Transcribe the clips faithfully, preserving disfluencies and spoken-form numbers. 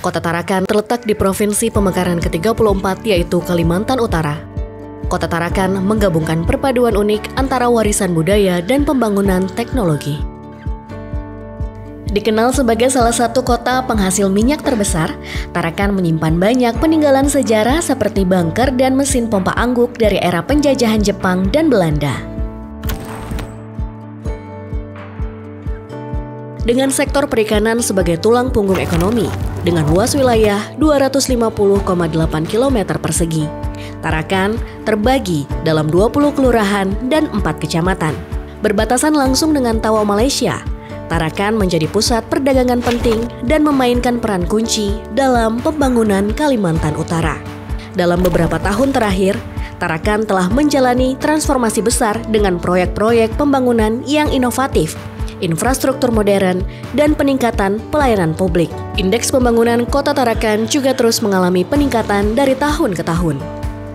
Kota Tarakan terletak di provinsi pemekaran ke tiga puluh empat yaitu Kalimantan Utara. Kota Tarakan menggabungkan perpaduan unik antara warisan budaya dan pembangunan teknologi. Dikenal sebagai salah satu kota penghasil minyak terbesar, Tarakan menyimpan banyak peninggalan sejarah seperti bunker dan mesin pompa angguk dari era penjajahan Jepang dan Belanda. Dengan sektor perikanan sebagai tulang punggung ekonomi, dengan luas wilayah dua ratus lima puluh koma delapan kilometer persegi, Tarakan terbagi dalam dua puluh kelurahan dan empat kecamatan. Berbatasan langsung dengan Tawau, Malaysia, Tarakan menjadi pusat perdagangan penting dan memainkan peran kunci dalam pembangunan Kalimantan Utara. Dalam beberapa tahun terakhir, Tarakan telah menjalani transformasi besar dengan proyek-proyek pembangunan yang inovatif, infrastruktur modern, dan peningkatan pelayanan publik. Indeks pembangunan Kota Tarakan juga terus mengalami peningkatan dari tahun ke tahun.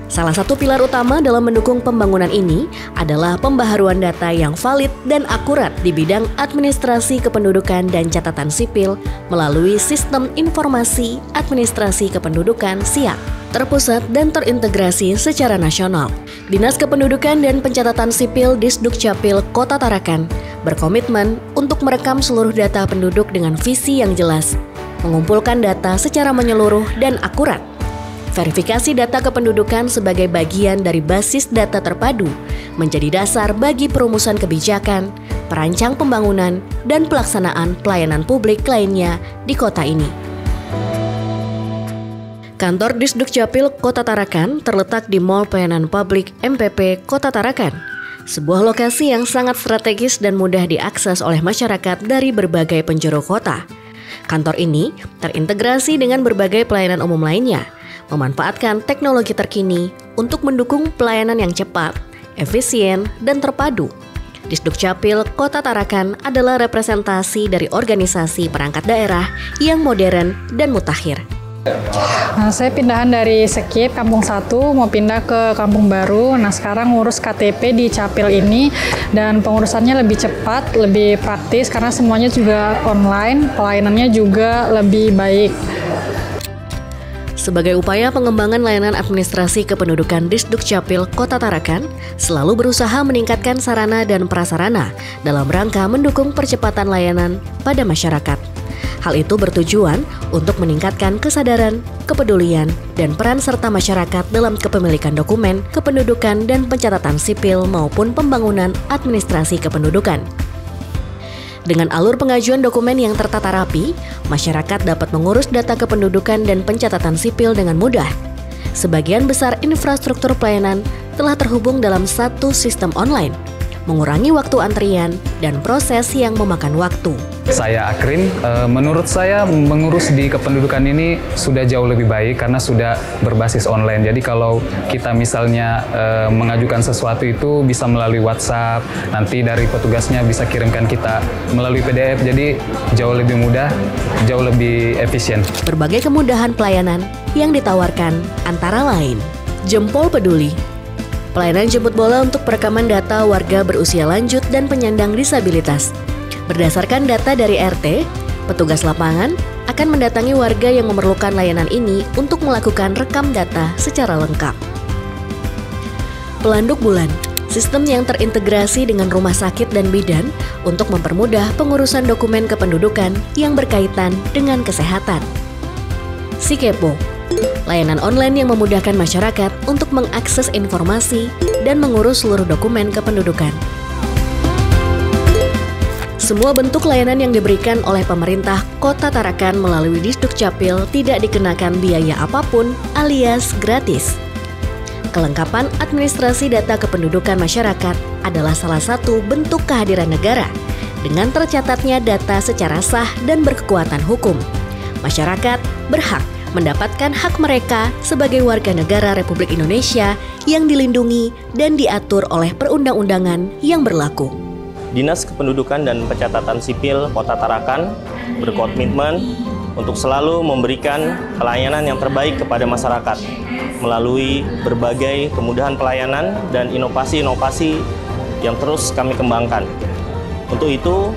Salah satu pilar utama dalam mendukung pembangunan ini adalah pembaharuan data yang valid dan akurat di bidang administrasi kependudukan dan catatan sipil melalui Sistem Informasi Administrasi Kependudukan (S I A K), terpusat dan terintegrasi secara nasional. Dinas Kependudukan dan Pencatatan Sipil Disdukcapil Kota Tarakan berkomitmen untuk merekam seluruh data penduduk dengan visi yang jelas, mengumpulkan data secara menyeluruh dan akurat. Verifikasi data kependudukan sebagai bagian dari basis data terpadu menjadi dasar bagi perumusan kebijakan, perancang pembangunan, dan pelaksanaan pelayanan publik lainnya di kota ini. Kantor Disdukcapil Kota Tarakan terletak di Mall Pelayanan Publik M P P Kota Tarakan, sebuah lokasi yang sangat strategis dan mudah diakses oleh masyarakat dari berbagai penjuru kota. Kantor ini terintegrasi dengan berbagai pelayanan umum lainnya, memanfaatkan teknologi terkini untuk mendukung pelayanan yang cepat, efisien, dan terpadu. Disdukcapil Kota Tarakan adalah representasi dari organisasi perangkat daerah yang modern dan mutakhir. Nah, saya pindahan dari Sekip, Kampung Satu, mau pindah ke Kampung Baru. Nah, sekarang ngurus K T P di Capil ini, dan pengurusannya lebih cepat, lebih praktis, karena semuanya juga online, pelayanannya juga lebih baik. Sebagai upaya pengembangan layanan administrasi kependudukan, Disdukcapil Kota Tarakan selalu berusaha meningkatkan sarana dan prasarana dalam rangka mendukung percepatan layanan pada masyarakat. Hal itu bertujuan untuk meningkatkan kesadaran, kepedulian, dan peran serta masyarakat dalam kepemilikan dokumen, kependudukan, dan pencatatan sipil maupun pembangunan administrasi kependudukan. Dengan alur pengajuan dokumen yang tertata rapi, masyarakat dapat mengurus data kependudukan dan pencatatan sipil dengan mudah. Sebagian besar infrastruktur pelayanan telah terhubung dalam satu sistem online, mengurangi waktu antrian dan proses yang memakan waktu. Saya Akrin, menurut saya mengurus di kependudukan ini sudah jauh lebih baik karena sudah berbasis online. Jadi kalau kita misalnya mengajukan sesuatu itu bisa melalui WhatsApp, nanti dari petugasnya bisa kirimkan kita melalui P D F, jadi jauh lebih mudah, jauh lebih efisien. Berbagai kemudahan pelayanan yang ditawarkan antara lain Jempol Peduli, pelayanan jemput bola untuk perekaman data warga berusia lanjut dan penyandang disabilitas. Berdasarkan data dari R T, petugas lapangan akan mendatangi warga yang memerlukan layanan ini untuk melakukan rekam data secara lengkap. Pelanduk bulan, sistem yang terintegrasi dengan rumah sakit dan bidan untuk mempermudah pengurusan dokumen kependudukan yang berkaitan dengan kesehatan. Sikepo, layanan online yang memudahkan masyarakat untuk mengakses informasi dan mengurus seluruh dokumen kependudukan. Semua bentuk layanan yang diberikan oleh pemerintah Kota Tarakan melalui Disdukcapil tidak dikenakan biaya apapun alias gratis. Kelengkapan administrasi data kependudukan masyarakat adalah salah satu bentuk kehadiran negara dengan tercatatnya data secara sah dan berkekuatan hukum. Masyarakat berhak mendapatkan hak mereka sebagai warga negara Republik Indonesia yang dilindungi dan diatur oleh perundang-undangan yang berlaku. Dinas Kependudukan dan Pencatatan Sipil Kota Tarakan berkomitmen untuk selalu memberikan pelayanan yang terbaik kepada masyarakat melalui berbagai kemudahan pelayanan dan inovasi-inovasi yang terus kami kembangkan. Untuk itu,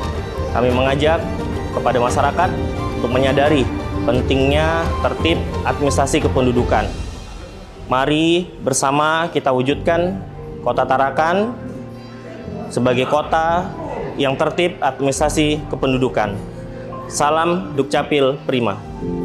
kami mengajak kepada masyarakat untuk menyadari pentingnya tertib administrasi kependudukan. Mari bersama kita wujudkan Kota Tarakan sebagai kota yang tertib administrasi kependudukan. Salam Dukcapil Prima.